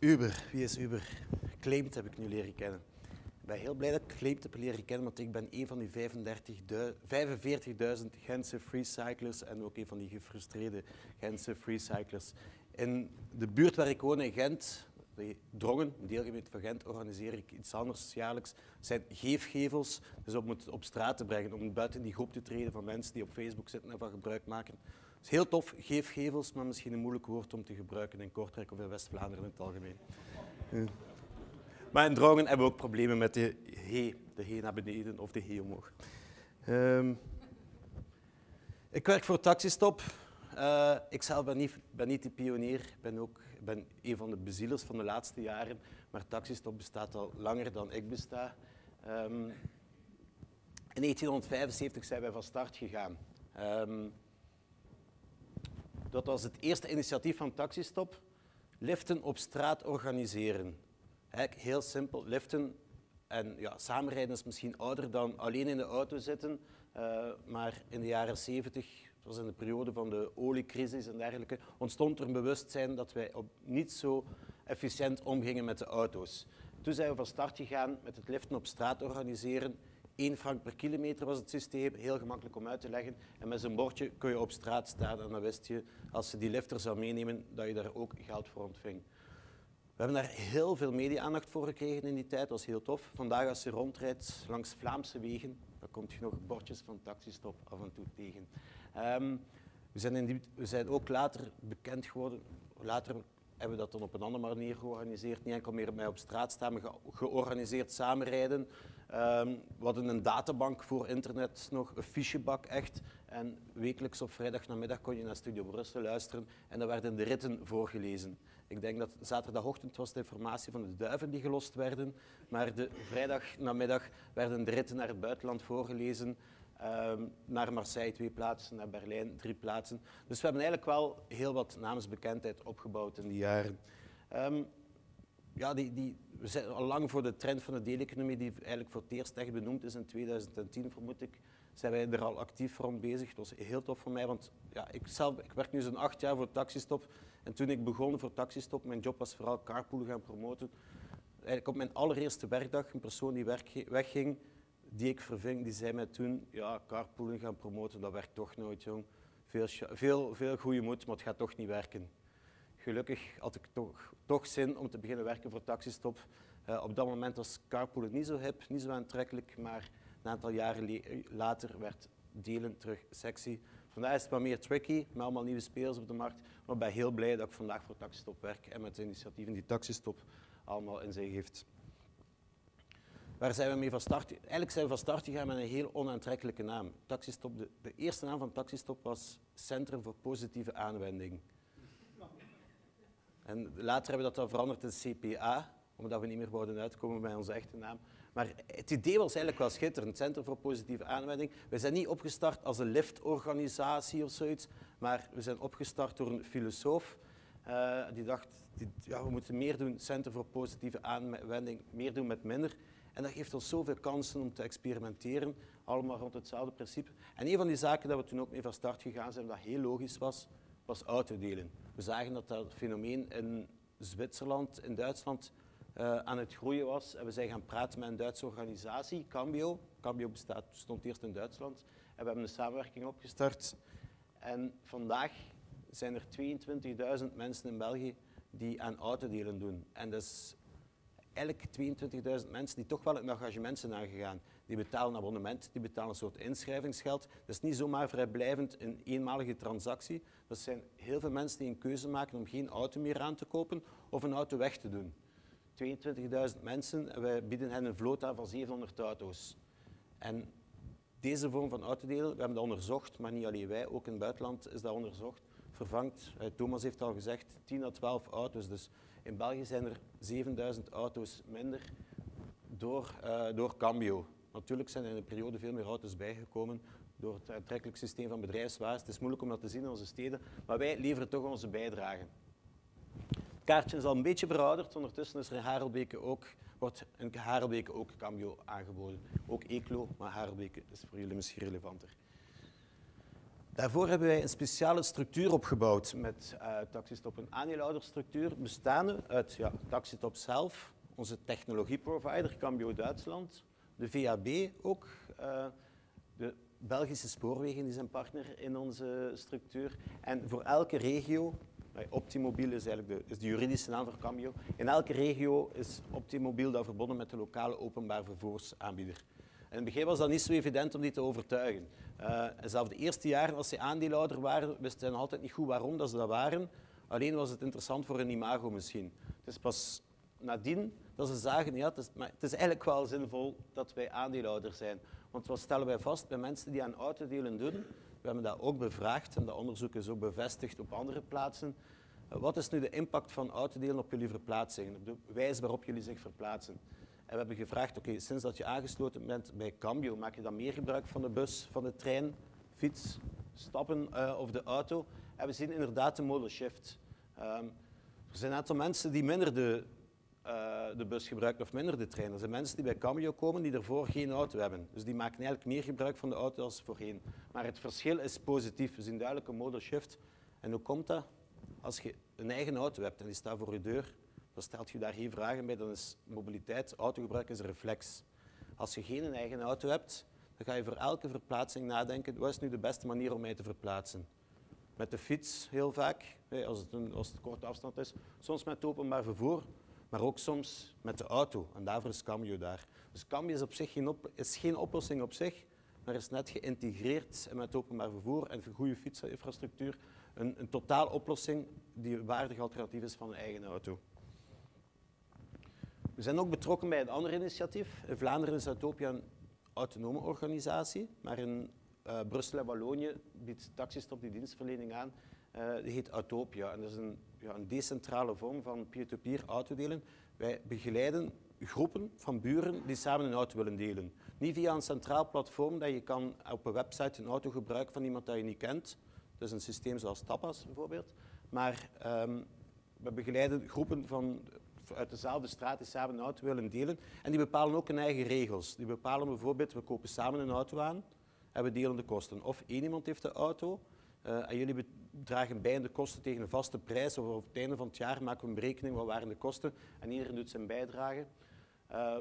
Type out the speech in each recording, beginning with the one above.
Uber. Wie is Uber? Claimed heb ik nu leren kennen. Ik ben heel blij dat ik Claimed heb leren kennen, want ik ben een van die 45.000 Gentse freecyclers en ook een van die gefrustreerde Gentse freecyclers. In de buurt waar ik woon in Gent, Drongen, deelgemeente van Gent, organiseer ik iets anders jaarlijks. Het zijn geefgevels, dus om het op straat te brengen, om buiten die groep te treden van mensen die op Facebook zitten en van gebruik maken. Het is heel tof, geefgevels, maar misschien een moeilijk woord om te gebruiken in Kortrijk of in West-Vlaanderen in het algemeen. Ja. Maar in Drongen hebben we ook problemen met de he naar beneden of de he omhoog. Ik werk voor Taxistop. Ikzelf ben niet de pionier, ik ben een van de bezielers van de laatste jaren, maar Taxistop bestaat al langer dan ik besta. In 1975 zijn wij van start gegaan. Dat was het eerste initiatief van Taxistop, liften op straat organiseren. Heel simpel, liften en ja, samenrijden is misschien ouder dan alleen in de auto zitten, maar in de jaren 70... dat was in de periode van de oliecrisis en dergelijke, ontstond er een bewustzijn dat wij niet zo efficiënt omgingen met de auto's. Toen zijn we van start gegaan met het liften op straat organiseren. 1 frank per kilometer was het systeem, heel gemakkelijk om uit te leggen. En met zo'n bordje kun je op straat staan en dan wist je, als je die lifter zou meenemen, dat je daar ook geld voor ontving. We hebben daar heel veel media-aandacht voor gekregen in die tijd, dat was heel tof. Vandaag als je rondrijdt langs Vlaamse wegen, dan komt je nog bordjes van Taxistop af en toe tegen. We zijn ook later bekend geworden, later hebben we dat dan op een andere manier georganiseerd, niet enkel meer op straat staan, maar georganiseerd samenrijden. We hadden een databank voor internet nog, een fichebak echt, en wekelijks op vrijdagnamiddag kon je naar Studio Brussel luisteren en daar werden de ritten voorgelezen. Ik denk dat zaterdagochtend was de informatie van de duiven die gelost werden, maar de vrijdagnamiddag werden de ritten naar het buitenland voorgelezen. Naar Marseille 2 plaatsen, naar Berlijn 3 plaatsen. Dus we hebben eigenlijk wel heel wat naamsbekendheid opgebouwd in die jaren. We zijn al lang voor de trend van de deeleconomie, die eigenlijk voor het eerst echt benoemd is in 2010, vermoed ik. Zijn wij er al actief rond bezig. Dat was heel tof voor mij, want ja, ik werk nu zo'n 8 jaar voor Taxistop. En toen ik begon voor Taxistop, mijn job was vooral carpoolen gaan promoten. Eigenlijk op mijn allereerste werkdag, een persoon die wegging, die ik verving, die zei mij toen, ja, carpoolen gaan promoten, dat werkt toch nooit, jong. Veel goede moed, maar het gaat toch niet werken. Gelukkig had ik toch zin om te beginnen werken voor Taxistop. Op dat moment was carpoolen niet zo hip, niet zo aantrekkelijk, maar een aantal jaren later werd delen terug sexy. Vandaag is het wat meer tricky, met allemaal nieuwe spelers op de markt, maar ik ben heel blij dat ik vandaag voor Taxistop werk en met de initiatieven die Taxistop allemaal in zich heeft. Waar zijn we mee van start? Eigenlijk zijn we van start gegaan met een heel onaantrekkelijke naam. Taxistop, de eerste naam van Taxistop was Centrum voor Positieve Aanwending. En later hebben we dat dan veranderd in CPA, omdat we niet meer wouden uitkomen bij onze echte naam. Maar het idee was eigenlijk wel schitterend, Centrum voor Positieve Aanwending. We zijn niet opgestart als een liftorganisatie of zoiets, maar we zijn opgestart door een filosoof. Die dacht, ja, we moeten meer doen, Centrum voor Positieve Aanwending, meer doen met minder. En dat geeft ons zoveel kansen om te experimenteren, allemaal rond hetzelfde principe. En een van die zaken dat we toen ook mee van start gegaan zijn, dat heel logisch was, was autodelen. We zagen dat dat fenomeen in Zwitserland, in Duitsland aan het groeien was. En we zijn gaan praten met een Duitse organisatie, Cambio. Cambio stond eerst in Duitsland. En we hebben een samenwerking opgestart. En vandaag zijn er 22.000 mensen in België die aan autodelen doen. En dat is eigenlijk 22.000 mensen die toch wel een engagement zijn aangegaan. Die betalen een abonnement, die betalen een soort inschrijvingsgeld. Dat is niet zomaar vrijblijvend een eenmalige transactie. Dat zijn heel veel mensen die een keuze maken om geen auto meer aan te kopen of een auto weg te doen. 22.000 mensen en wij bieden hen een vloot aan van 700 auto's. En deze vorm van autodelen, we hebben dat onderzocht, maar niet alleen wij, ook in het buitenland is dat onderzocht, vervangt, Thomas heeft al gezegd, 10 à 12 auto's. Dus in België zijn er 7.000 auto's minder door Cambio. Natuurlijk zijn er in de periode veel meer auto's bijgekomen door het aantrekkelijk systeem van bedrijfswagens. Het is moeilijk om dat te zien in onze steden, maar wij leveren toch onze bijdrage. Het kaartje is al een beetje verouderd. Ondertussen is er in Harelbeke ook Cambio aangeboden. Ook Eclo, maar Harelbeke is voor jullie misschien relevanter. Daarvoor hebben wij een speciale structuur opgebouwd met Taxistop, een aandeelhoudersstructuur bestaande uit Taxistop zelf, onze technologieprovider Cambio Duitsland, de VAB ook, de Belgische spoorwegen is een partner in onze structuur. En voor elke regio, Optimobiel is eigenlijk de juridische naam voor Cambio, in elke regio is Optimobiel dan verbonden met de lokale openbaar vervoersaanbieder. In het begin was dat niet zo evident om die te overtuigen. Zelfs de eerste jaren als ze aandeelhouder waren, wisten ze nog altijd niet goed waarom dat ze dat waren. Alleen was het interessant voor hun imago misschien. Het is pas nadien dat ze zagen, ja, het is eigenlijk wel zinvol dat wij aandeelhouder zijn. Want wat stellen wij vast bij mensen die aan autodelen doen? We hebben dat ook bevraagd en dat onderzoek is ook bevestigd op andere plaatsen. Wat is nu de impact van autodelen op jullie verplaatsing, op de wijze waarop jullie zich verplaatsen? En we hebben gevraagd, oké, sinds dat je aangesloten bent bij Cambio, maak je dan meer gebruik van de bus, van de trein, fiets, stappen of de auto? En we zien inderdaad een modal shift. Er zijn een aantal mensen die minder de bus gebruiken of minder de trein. Er zijn mensen die bij Cambio komen die daarvoor geen auto hebben. Dus die maken eigenlijk meer gebruik van de auto dan voorheen. Maar het verschil is positief. We zien duidelijk een modal shift. En hoe komt dat? Als je een eigen auto hebt en die staat voor je deur, dan stelt je daar geen vragen bij, dan is mobiliteit, autogebruik is een reflex. Als je geen eigen auto hebt, dan ga je voor elke verplaatsing nadenken, wat is nu de beste manier om mij te verplaatsen? Met de fiets heel vaak, als het korte afstand is, soms met openbaar vervoer, maar ook soms met de auto. En daarvoor is Cambio daar. Dus Cambio is op zich geen oplossing op zich, maar is net geïntegreerd met openbaar vervoer en goede fietsinfrastructuur een totaal oplossing die een waardig alternatief is van een eigen auto. We zijn ook betrokken bij een ander initiatief. In Vlaanderen is Autopia een autonome organisatie, maar in Brussel en Wallonië biedt Taxistop die dienstverlening aan. Die heet Autopia en dat is een decentrale vorm van peer-to-peer autodelen. Wij begeleiden groepen van buren die samen een auto willen delen. Niet via een centraal platform dat je kan op een website een auto gebruiken van iemand dat je niet kent. Dat is een systeem zoals TAPAS bijvoorbeeld. Maar we begeleiden groepen van uit dezelfde straat die samen een auto willen delen. En die bepalen ook hun eigen regels. Die bepalen bijvoorbeeld, we kopen samen een auto aan en we delen de kosten. Of één iemand heeft de auto en jullie dragen bij de kosten tegen een vaste prijs. Of op het einde van het jaar maken we een berekening, wat waren de kosten? En iedereen doet zijn bijdrage.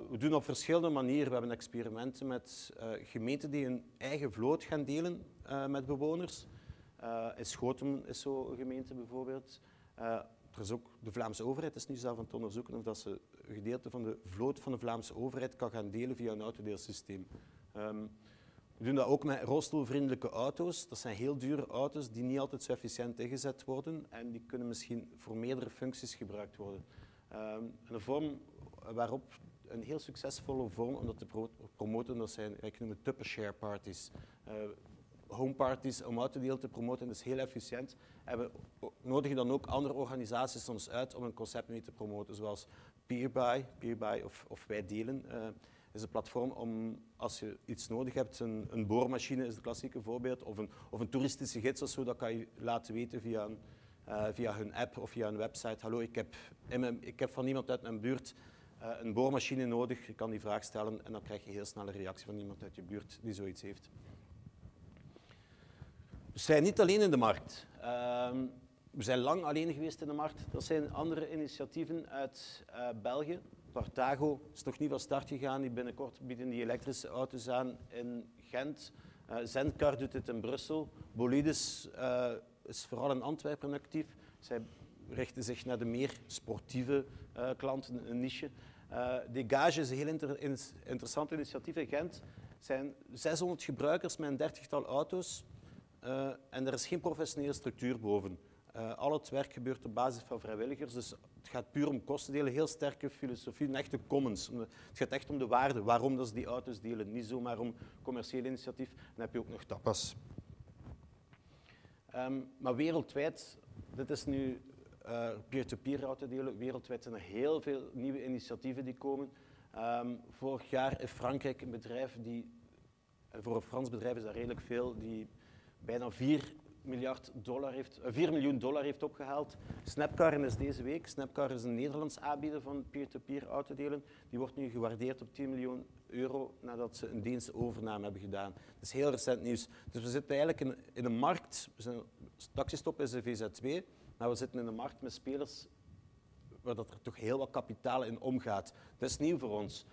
We doen op verschillende manieren. We hebben experimenten met gemeenten die hun eigen vloot gaan delen met bewoners. In Schoten is zo'n gemeente bijvoorbeeld. Er is ook de Vlaamse overheid is nu zelf aan het onderzoeken of dat ze een gedeelte van de vloot van de Vlaamse overheid kan gaan delen via een autodeelsysteem. We doen dat ook met rolstoelvriendelijke auto's. Dat zijn heel dure auto's die niet altijd zo efficiënt ingezet worden en die kunnen misschien voor meerdere functies gebruikt worden. Een vorm waarop een heel succesvolle vorm om dat te promoten, dat zijn, ik noem het tuppershare parties. Homeparties om autodeel te promoten, dat is heel efficiënt. En we nodigen dan ook andere organisaties soms uit om een concept mee te promoten, zoals Peerby of Wij Delen. Is een platform om, als je iets nodig hebt, een boormachine is het klassieke voorbeeld, of een toeristische gids of zo, dat kan je laten weten via hun app of via een website. Hallo, ik heb van iemand uit mijn buurt een boormachine nodig, je kan die vraag stellen en dan krijg je heel snel een reactie van iemand uit je buurt die zoiets heeft. We zijn niet alleen in de markt. We zijn lang alleen geweest in de markt. Dat zijn andere initiatieven uit België. Partago is nog niet van start gegaan. Die binnenkort bieden die elektrische auto's aan in Gent. Zendcar doet dit in Brussel. Bolides is vooral in Antwerpen actief. Zij richten zich naar de meer sportieve klanten, een niche. Degage is een heel interessant initiatief in Gent. Het zijn 600 gebruikers met een 30-tal auto's. En er is geen professionele structuur boven. Al het werk gebeurt op basis van vrijwilligers, dus het gaat puur om kosten delen. Heel sterke filosofie, een echte commons. Het gaat echt om de waarde, waarom dat ze die auto's delen. Niet zomaar om commercieel initiatief. Dan heb je ook nog tapas. Maar wereldwijd, dit is nu peer-to-peer autodelen. Wereldwijd zijn er heel veel nieuwe initiatieven die komen. Vorig jaar in Frankrijk een bedrijf die, voor een Frans bedrijf is dat redelijk veel, die bijna 4 $4 miljard heeft, $4 miljoen heeft opgehaald. SnappCar is deze week. SnappCar is een Nederlands aanbieder van peer-to-peer autodelen. Die wordt nu gewaardeerd op €10 miljoen nadat ze een Deense overname hebben gedaan. Dat is heel recent nieuws. Dus we zitten eigenlijk in een markt. Taxistop is de VZ2, maar we zitten in een markt met spelers waar dat er toch heel wat kapitaal in omgaat. Dat is nieuw voor ons.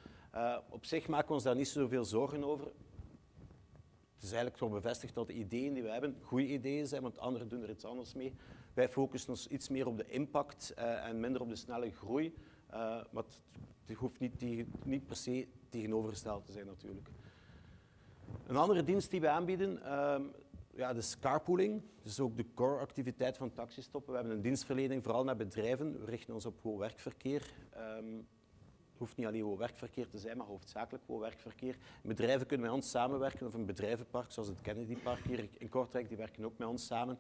Op zich maken we ons daar niet zoveel zorgen over. Het is eigenlijk gewoon bevestigd dat de ideeën die we hebben goede ideeën zijn, want anderen doen er iets anders mee. Wij focussen ons iets meer op de impact en minder op de snelle groei. Maar het hoeft niet per se tegenovergesteld te zijn natuurlijk. Een andere dienst die we aanbieden, dat is carpooling. Dat is ook de core activiteit van Taxistop. We hebben een dienstverlening vooral naar bedrijven. We richten ons op woon-werkverkeer. Het hoeft niet alleen woon-werkverkeer te zijn, maar hoofdzakelijk woon-werkverkeer. Bedrijven kunnen met ons samenwerken, of een bedrijvenpark zoals het Kennedypark hier in Kortrijk, die werken ook met ons samen,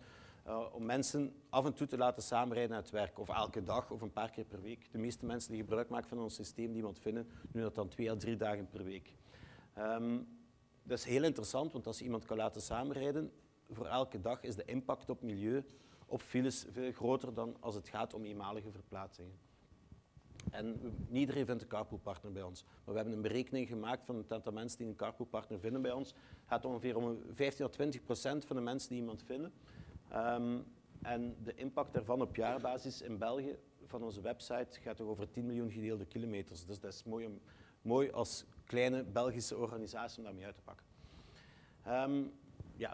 om mensen af en toe te laten samenrijden naar het werk. Of elke dag, of een paar keer per week. De meeste mensen die gebruik maken van ons systeem, die wat vinden, doen dat dan 2 à 3 dagen per week. Dat is heel interessant, want als je iemand kan laten samenrijden, voor elke dag is de impact op milieu, op files, veel groter dan als het gaat om eenmalige verplaatsingen. En niet iedereen vindt een carpoolpartner bij ons. Maar we hebben een berekening gemaakt van het aantal mensen die een carpoolpartner vinden bij ons. Het gaat ongeveer om 15 à 20% van de mensen die iemand vinden. En de impact daarvan op jaarbasis in België van onze website gaat toch over 10 miljoen gedeelde kilometers. Dus dat is mooi als kleine Belgische organisatie om daarmee uit te pakken.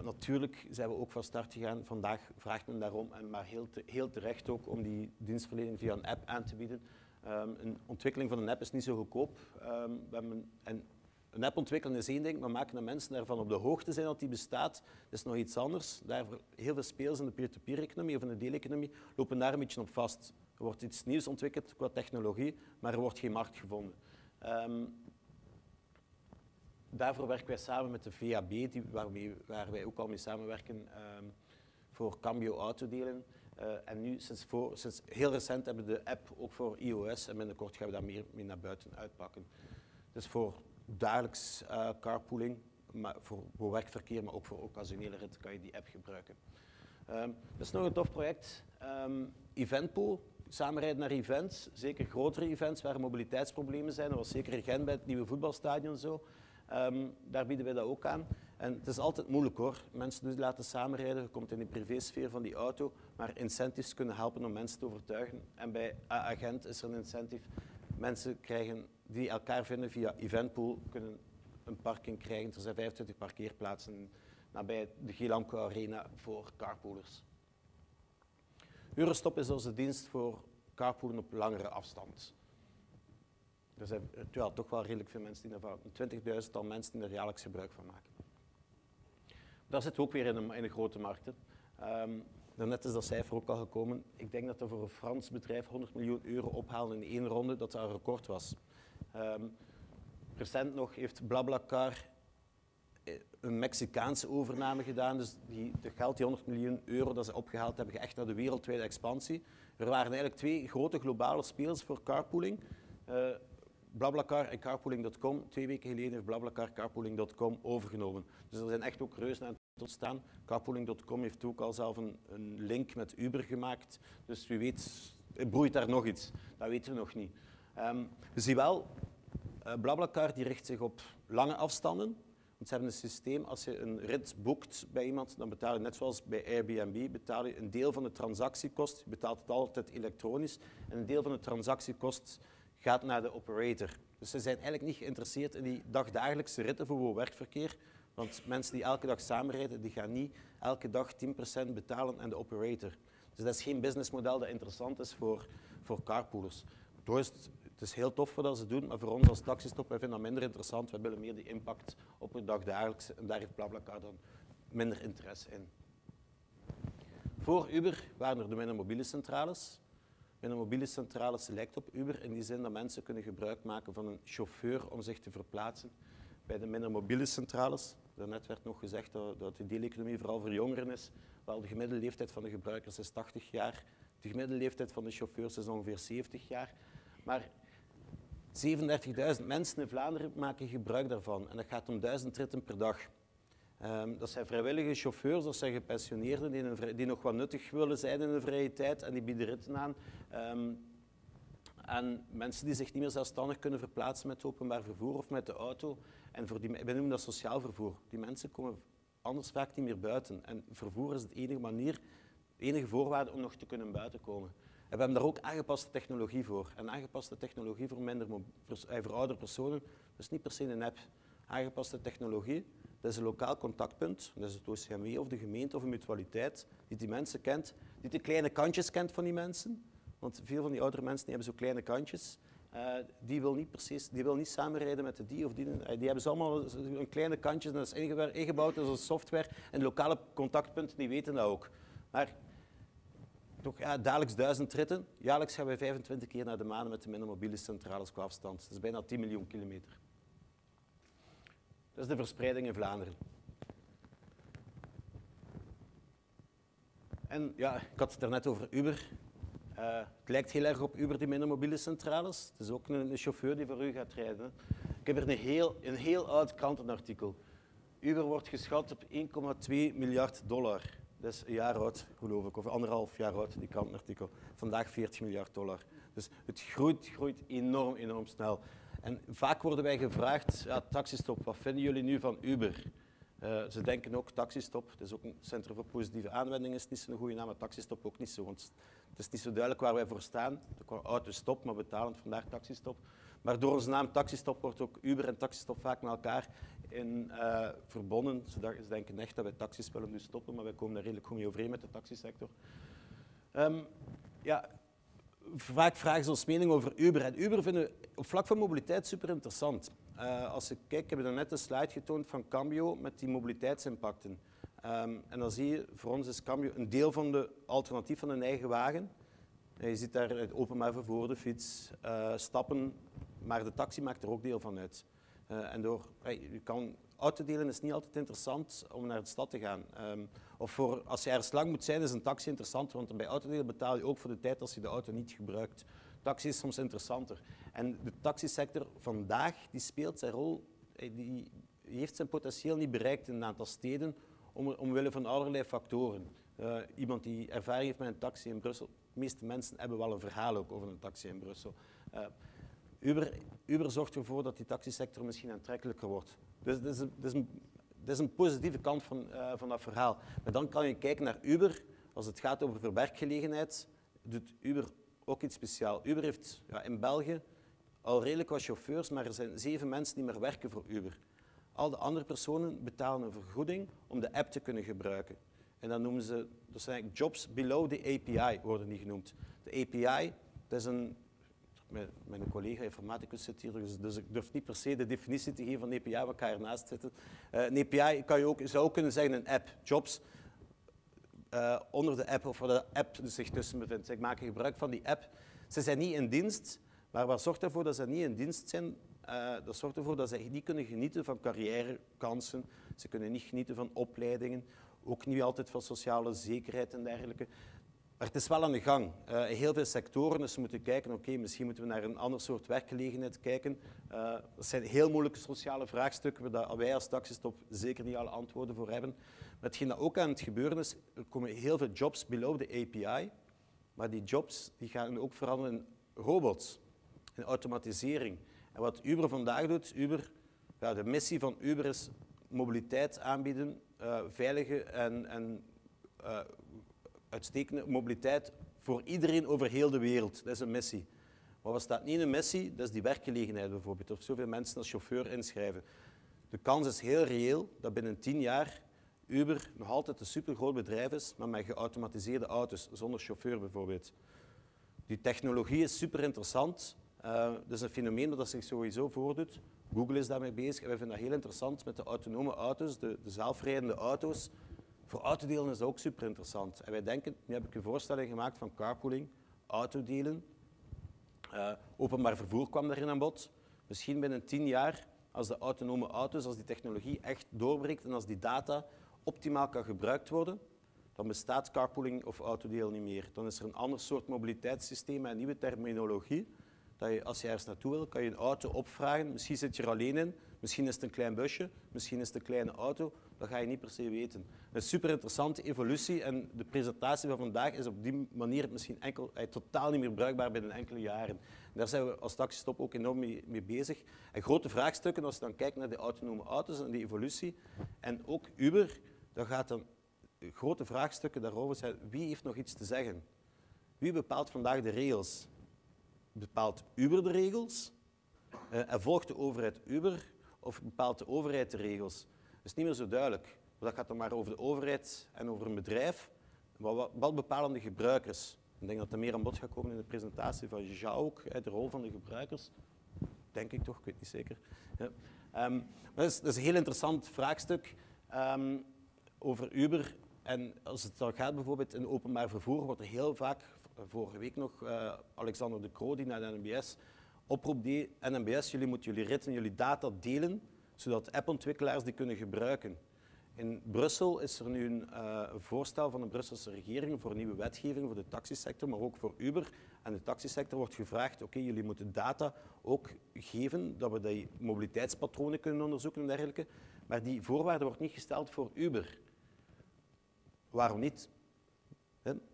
Natuurlijk zijn we ook van start gegaan. Vandaag vraagt men daarom, en maar heel terecht ook, om die dienstverlening via een app aan te bieden. Een ontwikkeling van een app is niet zo goedkoop. Een app ontwikkelen is één ding, maar maken dat mensen daarvan op de hoogte zijn dat die bestaat, is nog iets anders. Daarvoor heel veel spelers in de peer-to-peer-economie of in de deeleconomie lopen daar een beetje op vast. Er wordt iets nieuws ontwikkeld qua technologie, maar er wordt geen markt gevonden. Daarvoor werken wij samen met de VAB, waar wij ook al mee samenwerken, voor Cambio autodelen. En nu, sinds heel recent, hebben we de app ook voor iOS en binnenkort gaan we daar meer mee naar buiten uitpakken. Dus voor dagelijks carpooling, maar voor werkverkeer, maar ook voor occasionele ritten kan je die app gebruiken. Dat is nog een tof project. Eventpool, samenrijden naar events, zeker grotere events waar mobiliteitsproblemen zijn. Dat was zeker in Gent bij het nieuwe voetbalstadion zo. Daar bieden wij dat ook aan. En het is altijd moeilijk hoor. Mensen laten samenrijden, je komt in de privésfeer van die auto, maar incentives kunnen helpen om mensen te overtuigen. En bij Agent is er een incentive. Mensen die elkaar vinden via Eventpool kunnen een parking krijgen. Er zijn 25 parkeerplaatsen nabij de Gilamco Arena voor carpoolers. Eurostop is onze dienst voor carpoolen op langere afstand. Er zijn toch wel redelijk veel mensen die ervan, 20.000-tal mensen die er jaarlijks gebruik van maken. Dat zit ook weer in een grote markt. Daarnet is dat cijfer ook al gekomen. Ik denk dat er voor een Frans bedrijf €100 miljoen ophalen in 1 ronde, dat een record was. Recent nog heeft BlaBlaCar een Mexicaanse overname gedaan. Dus die €100 miljoen dat ze opgehaald hebben, echt naar de wereldwijde expansie. Er waren eigenlijk 2 grote globale spelers voor carpooling. BlaBlaCar en carpooling.com. 2 weken geleden heeft BlaBlaCar carpooling.com overgenomen. Dus er zijn echt ook reuzen aan het ontstaan. Carpooling.com heeft ook al zelf een link met Uber gemaakt. Dus wie weet, het broeit daar nog iets. Dat weten we nog niet. We zien wel, BlaBlaCar die richt zich op lange afstanden. Want ze hebben een systeem, als je een rit boekt bij iemand, dan betaal je, net zoals bij Airbnb, betaal je een deel van de transactiekost. Je betaalt het altijd elektronisch. En een deel van de transactiekost gaat naar de operator. Dus ze zijn eigenlijk niet geïnteresseerd in die dagdagelijkse ritten voor woon-werkverkeer. Want mensen die elke dag samenrijden, die gaan niet elke dag 10% betalen aan de operator. Dus dat is geen businessmodel dat interessant is voor carpoolers. Dus het is heel tof wat ze doen, maar voor ons als Taxistop, wij vinden dat minder interessant. We willen meer die impact op het dagdagelijkse en daar heeft BlaBlaCar dan minder interesse in. Voor Uber waren er de mobiele centrales. Een mobiele centrale lijkt op Uber in die zin dat mensen kunnen gebruik maken van een chauffeur om zich te verplaatsen. Bij de minder mobiele centrales, daarnet werd nog gezegd dat de deeleconomie vooral voor jongeren is, wel de gemiddelde leeftijd van de gebruikers is 80 jaar, de gemiddelde leeftijd van de chauffeurs is ongeveer 70 jaar, maar 37.000 mensen in Vlaanderen maken gebruik daarvan en dat gaat om 1000 ritten per dag. Dat zijn vrijwillige chauffeurs, dat zijn gepassioneerden die nog wat nuttig willen zijn in hun vrije tijd en die bieden ritten aan. En mensen die zich niet meer zelfstandig kunnen verplaatsen met openbaar vervoer of met de auto. En voor die, wij noemen dat sociaal vervoer. Die mensen komen anders vaak niet meer buiten. En vervoer is de enige manier, de enige voorwaarde om nog te kunnen buiten komen. En we hebben daar ook aangepaste technologie voor. En aangepaste technologie voor oudere personen, dus niet per se een app. Aangepaste technologie, dat is een lokaal contactpunt, dat is het OCMW of de gemeente of een mutualiteit, die mensen kent, die de kleine kantjes kent van die mensen. Want veel van die oudere mensen die hebben zo kleine kantjes. Die wil niet samenrijden met de die of die. Die hebben ze allemaal een kleine kantjes en dat is ingebouwd als software. En lokale contactpunten die weten dat ook. Maar toch, ja, dagelijks 1000 ritten. Jaarlijks gaan wij 25 keer naar de maan met de minder mobiele centrales qua afstand. Dat is bijna 10 miljoen kilometer. Dat is de verspreiding in Vlaanderen. En ja, ik had het daarnet over Uber. Het lijkt heel erg op Uber, die minder mobiele centrales. Het is ook een chauffeur die voor u gaat rijden. Hè. Ik heb er een heel oud krantenartikel. Uber wordt geschat op $1,2 miljard. Dat is een jaar oud, geloof ik, of anderhalf jaar oud, die krantenartikel. Vandaag $40 miljard. Dus het groeit enorm, enorm snel. En vaak worden wij gevraagd, ja, Taxistop, wat vinden jullie nu van Uber? Ze denken ook, Taxistop, dat is ook een centrum voor positieve aanwendingen, is niet zo'n goede naam, maar Taxistop ook niet zo, want het is niet zo duidelijk waar wij voor staan. Autostop, maar betalend, vandaar Taxistop. Maar door onze naam Taxistop wordt ook Uber en Taxistop vaak met elkaar in, verbonden. Ze denken echt dat wij taxis willen nu stoppen, maar wij komen daar redelijk goed mee overeen met de taxisector. Ja. Vaak vragen ze ons mening over Uber. En Uber vinden we op vlak van mobiliteit super interessant. Als ik kijk, hebben we net een slide getoond van Cambio met die mobiliteitsimpacten. En dan zie je, voor ons is Cambio een deel van de alternatief van een eigen wagen. En je ziet daar het openbaar vervoer, de fiets, stappen, maar de taxi maakt er ook deel van uit. Autodelen is niet altijd interessant om naar de stad te gaan. Of voor, als je ergens lang moet zijn, is een taxi interessant, want bij autodelen betaal je ook voor de tijd als je de auto niet gebruikt. Taxi is soms interessanter. En de taxisector vandaag, die speelt zijn rol, die heeft zijn potentieel niet bereikt in een aantal steden, omwille van allerlei factoren. Iemand die ervaring heeft met een taxi in Brussel, de meeste mensen hebben wel een verhaal ook over een taxi in Brussel. Uber zorgt ervoor dat die taxisector misschien aantrekkelijker wordt. Dus dat is een positieve kant van dat verhaal. Maar dan kan je kijken naar Uber. Als het gaat over werkgelegenheid, doet Uber ook iets speciaals. Uber heeft in België al redelijk wat chauffeurs, maar er zijn 7 mensen die meer werken voor Uber. Al de andere personen betalen een vergoeding om de app te kunnen gebruiken. En dat noemen ze, dat zijn eigenlijk jobs below the API, worden die genoemd. De API, dat is een... Mijn collega informaticus zit hier, dus ik durf niet per se de definitie te geven van een API, maar ik ga ernaast zitten. Een API zou ook kunnen zeggen een app, jobs, onder de app of waar de app zich tussen bevindt. Zij maken gebruik van die app. Ze zijn niet in dienst, maar wat zorgt ervoor dat ze niet in dienst zijn? Dat zorgt ervoor dat ze niet kunnen genieten van carrièrekansen, ze kunnen niet genieten van opleidingen, ook niet altijd van sociale zekerheid en dergelijke. Maar het is wel aan de gang. In heel veel sectoren, dus we moeten kijken, oké, misschien moeten we naar een ander soort werkgelegenheid kijken. Dat zijn heel moeilijke sociale vraagstukken waar wij als Taxistop zeker niet alle antwoorden voor hebben. Maar hetgeen dat ook aan het gebeuren is, er komen heel veel jobs below de API, maar die jobs die gaan ook veranderen in robots, in automatisering. En wat Uber vandaag doet, de missie van Uber is mobiliteit aanbieden, veilige en uitstekende mobiliteit voor iedereen over heel de wereld. Dat is een missie. Maar wat staat niet in een missie? Dat is die werkgelegenheid bijvoorbeeld. Of zoveel mensen als chauffeur inschrijven. De kans is heel reëel dat binnen 10 jaar Uber nog altijd een supergroot bedrijf is, maar met geautomatiseerde auto's, zonder chauffeur bijvoorbeeld. Die technologie is super interessant. Dat is een fenomeen dat zich sowieso voordoet. Google is daarmee bezig en wij vinden dat heel interessant met de autonome auto's, de zelfrijdende auto's. Voor autodelen is dat ook super interessant. En wij denken, nu heb ik een voorstelling gemaakt van carpooling, autodelen. Openbaar vervoer kwam daarin aan bod. Misschien binnen 10 jaar, als de autonome auto's, als die technologie echt doorbreekt en als die data optimaal kan gebruikt worden, dan bestaat carpooling of autodelen niet meer. Dan is er een ander soort mobiliteitssysteem en nieuwe terminologie dat je, als je ergens naartoe wil, kan je een auto opvragen. Misschien zit je er alleen in, misschien is het een klein busje, misschien is het een kleine auto. Dat ga je niet per se weten. Een super interessante evolutie en de presentatie van vandaag is op die manier misschien totaal niet meer bruikbaar binnen enkele jaren. Daar zijn we als Taxistop ook enorm mee bezig. En grote vraagstukken als je dan kijkt naar de autonome auto's en die evolutie. En ook Uber, dat gaat dan grote vraagstukken daarover zijn. Wie heeft nog iets te zeggen? Wie bepaalt vandaag de regels? Bepaalt Uber de regels? En volgt de overheid Uber? Of bepaalt de overheid de regels? Dat is niet meer zo duidelijk. Dat gaat dan maar over de overheid en over een bedrijf. Wat bepalen de gebruikers? Ik denk dat er meer aan bod gaat komen in de presentatie van Zja ook, de rol van de gebruikers. Denk ik toch, ik weet niet zeker. Ja. Dat is een heel interessant vraagstuk over Uber. En als het dan gaat bijvoorbeeld in openbaar vervoer, wordt er heel vaak, vorige week nog, Alexander de Croo, die naar de NMBS, oproep die NMBS, jullie moeten jullie ritten, jullie data delen, zodat appontwikkelaars die kunnen gebruiken. In Brussel is er nu een voorstel van de Brusselse regering voor nieuwe wetgeving voor de taxisector, maar ook voor Uber. En de taxisector wordt gevraagd, oké, jullie moeten data ook geven, dat we die mobiliteitspatronen kunnen onderzoeken en dergelijke. Maar die voorwaarde wordt niet gesteld voor Uber. Waarom niet?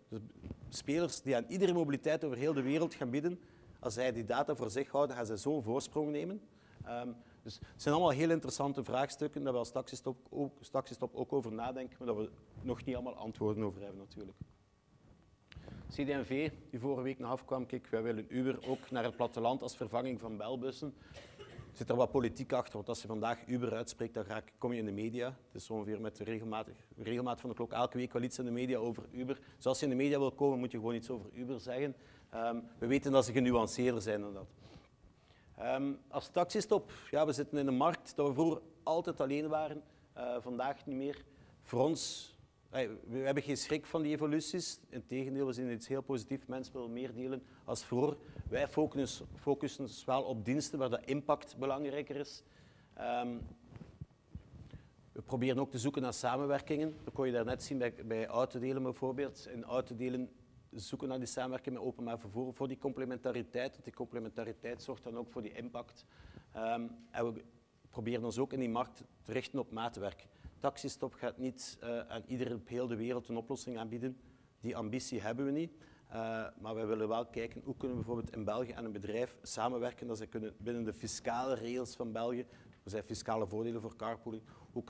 Dus spelers die aan iedere mobiliteit over heel de wereld gaan bieden, als zij die data voor zich houden, gaan ze zo'n voorsprong nemen. Dus het zijn allemaal heel interessante vraagstukken, dat we als Taxistop ook over nadenken, maar dat we nog niet allemaal antwoorden over hebben natuurlijk. CD&V, die vorige week nog afkwam, kijk, wij willen Uber ook naar het platteland als vervanging van belbussen. Zit er wat politiek achter, want als je vandaag Uber uitspreekt, dan kom je in de media. Het is ongeveer met de regelmaat van de klok elke week wel iets in de media over Uber. Dus als je in de media wil komen, moet je gewoon iets over Uber zeggen. We weten dat ze genuanceerder zijn dan dat. Als Taxistop, ja, we zitten in een markt dat we vroeger altijd alleen waren, vandaag niet meer. Voor ons, we hebben geen schrik van die evoluties. Integendeel, we zien iets heel positiefs. Mensen willen meer delen als vroeger. Wij focussen dus wel op diensten waar de impact belangrijker is. We proberen ook te zoeken naar samenwerkingen. Dat kon je daarnet zien bij autodelen bijvoorbeeld. In autodelen zoeken naar die samenwerking met openbaar vervoer voor die complementariteit. Want die complementariteit zorgt dan ook voor die impact. En we proberen ons ook in die markt te richten op maatwerk. Taxistop gaat niet aan iedereen op heel de wereld een oplossing aanbieden. Die ambitie hebben we niet. Maar we willen wel kijken hoe kunnen we bijvoorbeeld in België aan een bedrijf samenwerken dat ze kunnen binnen de fiscale regels van België, er zijn fiscale voordelen voor carpooling, hoe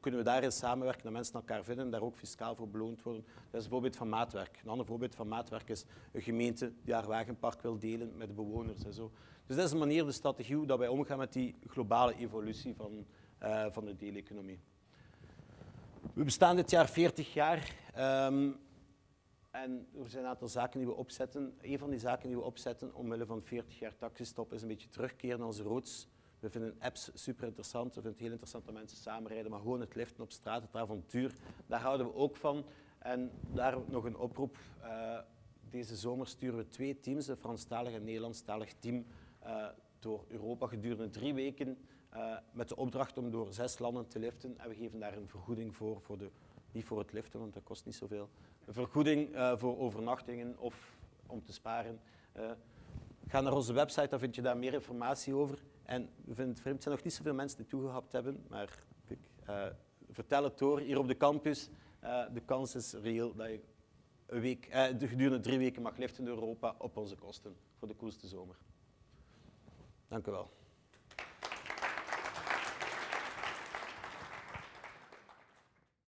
kunnen we daarin samenwerken dat mensen elkaar vinden en daar ook fiscaal voor beloond worden. Dat is een voorbeeld van maatwerk. Een ander voorbeeld van maatwerk is een gemeente die haar wagenpark wil delen met de bewoners en zo. Dus dat is een manier, de strategie, hoe wij omgaan met die globale evolutie van de deeleconomie. We bestaan dit jaar 40 jaar en er zijn een aantal zaken die we opzetten. Een van die zaken die we opzetten omwille van 40 jaar Taxistop is een beetje terugkeren naar onze roots. We vinden apps super interessant, we vinden het heel interessant dat mensen samenrijden, maar gewoon het liften op straat, het avontuur, daar houden we ook van. En daar nog een oproep. Deze zomer sturen we 2 teams, een Franstalig en een Nederlandstalig team, door Europa gedurende 3 weken. Met de opdracht om door 6 landen te liften. En we geven daar een vergoeding voor niet voor het liften, want dat kost niet zoveel. Een vergoeding voor overnachtingen of om te sparen. Ga naar onze website, dan vind je daar meer informatie over. En we vinden het vreemd, er zijn nog niet zoveel mensen die toegehapt hebben, maar vertel het door. Hier op de campus, de kans is reëel dat je gedurende 3 weken mag liften in Europa op onze kosten voor de koelste zomer. Dank u wel.